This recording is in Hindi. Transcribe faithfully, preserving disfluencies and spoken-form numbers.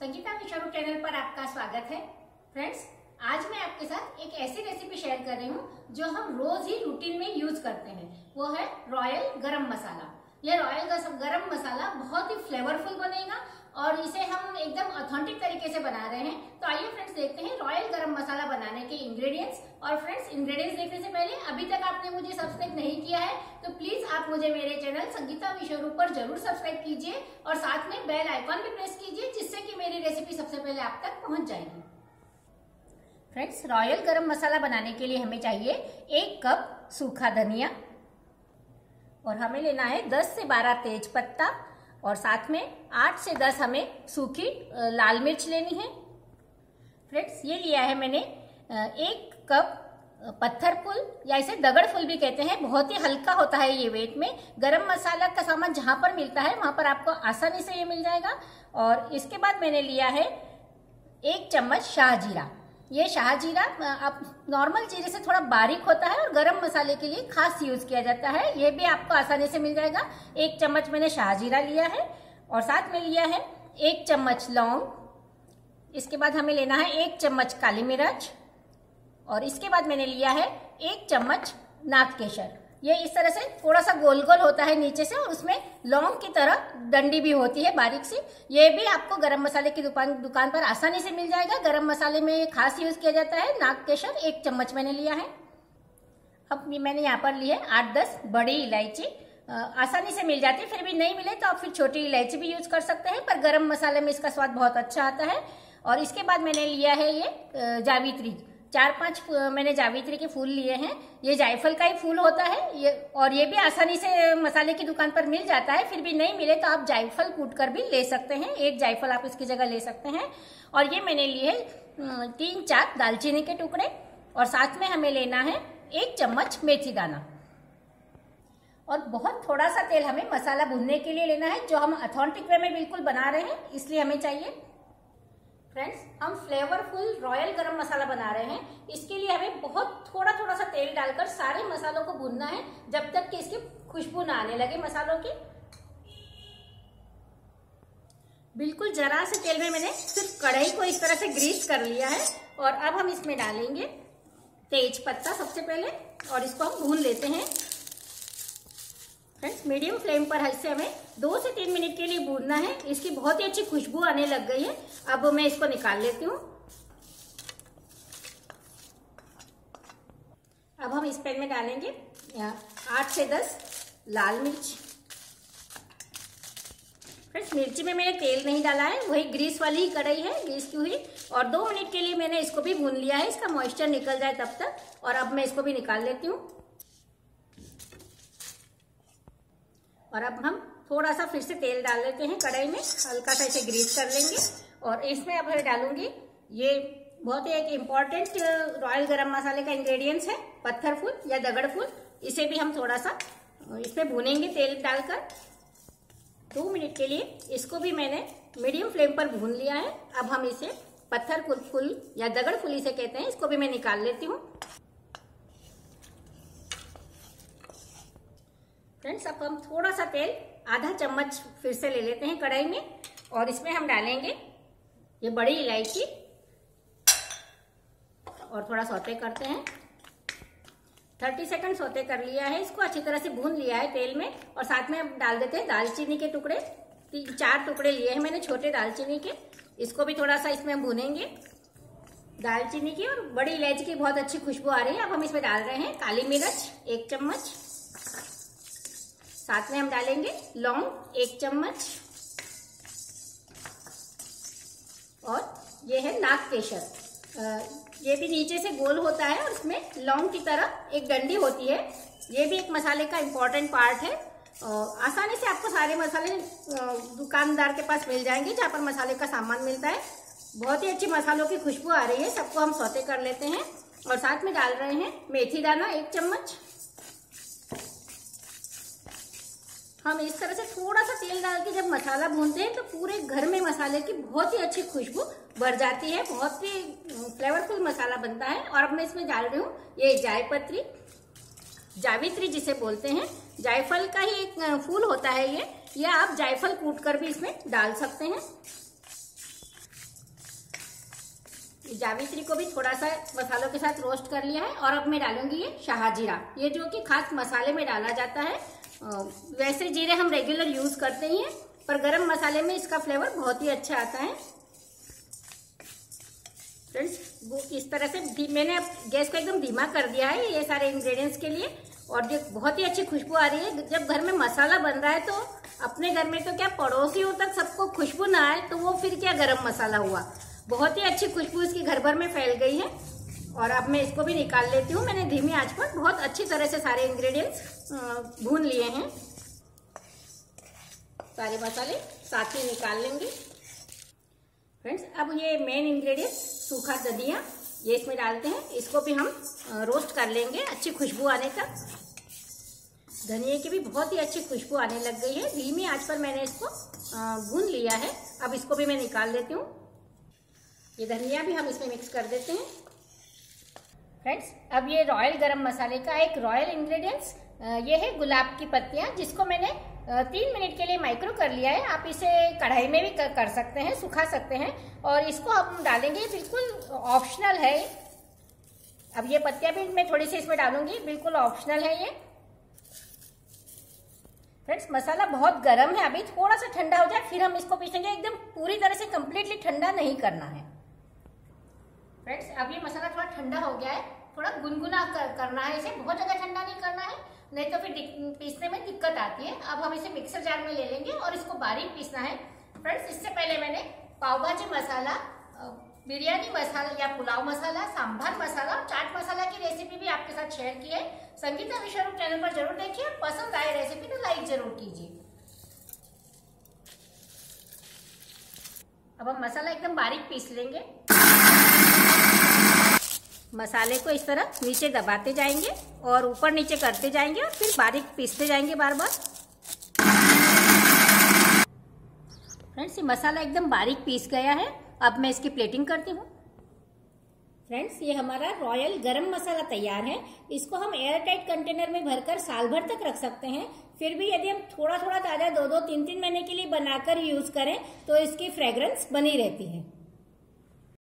संगीता विश्वरूप चैनल पर आपका स्वागत है। फ्रेंड्स, आज मैं आपके साथ एक ऐसी रेसिपी शेयर कर रही हूँ जो हम रोज ही रूटीन में यूज करते हैं, वो है रॉयल गरम मसाला। ये रॉयल गरम मसाला बहुत ही फ्लेवरफुल बनेगा और इसे हम एकदम ऑथेंटिक तरीके से बना रहे हैं। तो आइए फ्रेंड्स देखते हैं रॉयल गरम मसाला बनाने के इंग्रेडिएंट्स। और फ्रेंड्स, इंग्रेडिएंट्स देखने से पहले अभी तक आपने मुझे सब्सक्राइब नहीं किया है तो प्लीज आप मुझे मेरे चैनल संगीता विश्वरूप पर जरूर सब्सक्राइब कीजिए और साथ में बेल आइकॉन भी प्रेस कीजिए जिससे कि मेरी रेसिपी सबसे पहले आप तक पहुँच जाएगी। फ्रेंड्स, रॉयल गरम मसाला बनाने के लिए हमें चाहिए एक कप सूखा धनिया और हमें लेना है दस से बारह तेज पत्ता और साथ में आठ से दस हमें सूखी लाल मिर्च लेनी है। फ्रेंड्स, ये लिया है मैंने एक कप पत्थर फूल या इसे दगड़ फूल भी कहते हैं। बहुत ही हल्का होता है ये वेट में। गरम मसाला का सामान जहाँ पर मिलता है वहाँ पर आपको आसानी से ये मिल जाएगा। और इसके बाद मैंने लिया है एक चम्मच शाहजीरा। ये शाहजीरा आप नॉर्मल जीरे से थोड़ा बारीक होता है और गरम मसाले के लिए खास यूज किया जाता है। ये भी आपको आसानी से मिल जाएगा। एक चम्मच मैंने शाहजीरा लिया है और साथ में लिया है एक चम्मच लौंग। इसके बाद हमें लेना है एक चम्मच काली मिर्च और इसके बाद मैंने लिया है एक चम्मच नाग केशर। ये इस तरह से थोड़ा सा गोल गोल होता है नीचे से और उसमें लौंग की तरह डंडी भी होती है बारीक सी। ये भी आपको गरम मसाले की दुकान दुकान पर आसानी से मिल जाएगा। गरम मसाले में खास यूज किया जाता है। नाग केसर एक चम्मच मैंने लिया है। अब मैंने यहाँ पर ली है आठ दस बड़ी इलायची। आसानी से मिल जाती है, फिर भी नहीं मिले तो आप फिर छोटी इलायची भी यूज कर सकते हैं, पर गरम मसाले में इसका स्वाद बहुत अच्छा आता है। और इसके बाद मैंने लिया है ये जावित्री। चार पांच मैंने जावित्री के फूल लिए हैं। ये जायफल का ही फूल होता है ये, और ये भी आसानी से मसाले की दुकान पर मिल जाता है। फिर भी नहीं मिले तो आप जायफल कूटकर भी ले सकते हैं। एक जायफल आप इसकी जगह ले सकते हैं। और ये मैंने लिए है तीन चार दालचीनी के टुकड़े और साथ में हमें लेना है एक चम्मच मेथी दाना। और बहुत थोड़ा सा तेल हमें मसाला भूनने के लिए लेना है, जो हम ऑथेंटिक वे में बिल्कुल बना रहे हैं इसलिए हमें चाहिए। फ्रेंड्स, हम फ्लेवरफुल रॉयल गरम मसाला बना रहे हैं, इसके लिए हमें बहुत थोड़ा थोड़ा सा तेल डालकर सारे मसालों को भूनना है जब तक कि इसकी खुशबू ना आने लगे मसालों की। बिल्कुल जरा से तेल में मैंने सिर्फ कढ़ाई को इस तरह से ग्रीस कर लिया है। और अब हम इसमें डालेंगे तेज पत्ता सबसे पहले और इसको हम भून लेते हैं। फ्रेंड्स, मीडियम फ्लेम पर हल्के हमें दो से तीन मिनट के लिए भूनना है। इसकी बहुत ही अच्छी खुशबू आने लग गई है। अब मैं इसको निकाल लेती हूँ। अब हम इस पैन में डालेंगे आठ से दस लाल मिर्च। फ्रेंड्स, मिर्ची में मैंने तेल नहीं डाला है, वही ग्रीस वाली ही कढ़ाई है, ग्रीस की हुई। और दो मिनट के लिए मैंने इसको भी भून लिया है, इसका मॉइस्चर निकल जाए तब तक। और अब मैं इसको भी निकाल लेती हूँ। और अब हम थोड़ा सा फिर से तेल डाल लेते हैं कढ़ाई में, हल्का सा इसे ग्रीस कर लेंगे। और इसमें अब मैं डालूंगी ये बहुत ही एक इम्पॉर्टेंट रॉयल गरम मसाले का इंग्रेडिएंट्स है, पत्थर फूल या दगड़ फूल। इसे भी हम थोड़ा सा इसमें भूनेंगे तेल डालकर। दो मिनट के लिए इसको भी मैंने मीडियम फ्लेम पर भून लिया है। अब हम इसे पत्थर फूल या दगड़ फूल इसे कहते हैं, इसको भी मैं निकाल लेती हूँ। फ्रेंड्स, अब हम थोड़ा सा तेल आधा चम्मच फिर से ले लेते हैं कढ़ाई में और इसमें हम डालेंगे ये बड़ी इलायची और थोड़ा सौते करते हैं। तीस सेकंड सौते कर लिया है, इसको अच्छी तरह से भून लिया है तेल में। और साथ में अब डाल देते हैं दालचीनी के टुकड़े। तीन चार टुकड़े लिए हैं मैंने छोटे दालचीनी के, इसको भी थोड़ा सा इसमें भूनेंगे। दालचीनी की और बड़ी इलायची की बहुत अच्छी खुशबू आ रही है। अब हम इसमें डाल रहे हैं काली मिर्च एक चम्मच, साथ में हम डालेंगे लौंग एक चम्मच और ये है नाग केसर। ये भी नीचे से गोल होता है और इसमें लौंग की तरह एक डंडी होती है। ये भी एक मसाले का इम्पॉर्टेंट पार्ट है। आसानी से आपको सारे मसाले दुकानदार के पास मिल जाएंगे जहाँ पर मसाले का सामान मिलता है। बहुत ही अच्छी मसालों की खुशबू आ रही है। सबको हम सौते कर लेते हैं और साथ में डाल रहे हैं मेथी दाना एक चम्मच। हम इस तरह से थोड़ा सा तेल डाल के जब मसाला भूनते हैं तो पूरे घर में मसाले की बहुत ही अच्छी खुशबू बढ़ जाती है। बहुत ही फ्लेवरफुल मसाला बनता है। और अब मैं इसमें डाल रही हूँ ये जायपत्री, जावित्री जिसे बोलते हैं, जायफल का ही एक फूल होता है ये। या आप जायफल कूट कर भी इसमें डाल सकते हैं। जावित्री को भी थोड़ा सा मसालों के साथ रोस्ट कर लिया है। और अब मैं डालूंगी ये शाहजीरा, ये जो कि खास मसाले में डाला जाता है। वैसे जीरे हम रेगुलर यूज करते ही हैं, पर गरम मसाले में इसका फ्लेवर बहुत ही अच्छा आता है। फ्रेंड्स, इस तरह से मैंने गैस को एकदम धीमा कर दिया है ये सारे इंग्रेडिएंट्स के लिए। और ये बहुत ही अच्छी खुशबू आ रही है। जब घर में मसाला बन रहा है तो अपने घर में तो क्या पड़ोसियों तक सबको खुशबू ना आए तो वो फिर क्या गरम मसाला हुआ। बहुत ही अच्छी खुशबू इसकी घर भर में फैल गई है। और अब मैं इसको भी निकाल लेती हूँ। मैंने धीमी आंच पर बहुत अच्छी तरह से सारे इंग्रेडिएंट्स भून लिए हैं। सारे मसाले साथ ही निकाल लेंगे। फ्रेंड्स, अब ये मेन इंग्रेडिएंट सूखा धनिया ये इसमें डालते हैं। इसको भी हम रोस्ट कर लेंगे अच्छी खुशबू आने तक। धनिया की भी बहुत ही अच्छी खुशबू आने लग गई है। धीमी आंच पर मैंने इसको भून लिया है। अब इसको भी मैं निकाल देती हूँ। ये धनिया भी हम इसमें मिक्स कर देते हैं। फ्रेंड्स, अब ये रॉयल गरम मसाले का एक रॉयल इंग्रेडिएंट्स ये है गुलाब की पत्तियाँ, जिसको मैंने तीन मिनट के लिए माइक्रो कर लिया है। आप इसे कढ़ाई में भी कर, कर सकते हैं, सुखा सकते हैं। और इसको हम डालेंगे, बिल्कुल ऑप्शनल है। अब ये पत्तियां भी मैं थोड़ी सी इसमें डालूंगी, बिल्कुल ऑप्शनल है ये। फ्रेंड्स, मसाला बहुत गर्म है, अभी थोड़ा सा ठंडा हो जाए फिर हम इसको पीसेंगे। एकदम पूरी तरह से कम्प्लीटली ठंडा नहीं करना है। फ्रेंड्स, अब ये मसाला थोड़ा ठंडा हो गया है, थोड़ा गुनगुना कर, करना है इसे, बहुत ज़्यादा ठंडा नहीं करना है, नहीं तो फिर पीसने में दिक्कत आती है। अब हम इसे मिक्सर जार में ले लेंगे और इसको बारीक पीसना है। फ्रेंड्स, इससे पहले मैंने पाव भाजी मसाला, बिरयानी मसाला या पुलाव मसाला, सांभर मसाला और चाट मसाला की रेसिपी भी आपके साथ शेयर की है। संगीता विश्वरूप चैनल पर जरूर देखिए। पसंद आए रेसिपी तो लाइक जरूर कीजिए। अब हम मसाला एकदम बारीक पीस लेंगे। मसाले को इस तरह नीचे दबाते जाएंगे और ऊपर नीचे करते जाएंगे और फिर बारीक पीसते जाएंगे बार बार। फ्रेंड्स, ये मसाला एकदम बारीक पीस गया है। अब मैं इसकी प्लेटिंग करती हूँ। फ्रेंड्स, ये हमारा रॉयल गरम मसाला तैयार है। इसको हम एयर टाइट कंटेनर में भरकर साल भर तक रख सकते हैं। फिर भी यदि हम थोड़ा थोड़ा ताज़ा दो दो तीन तीन महीने के लिए बनाकर यूज करें तो इसकी फ्रेग्रेंस बनी रहती है।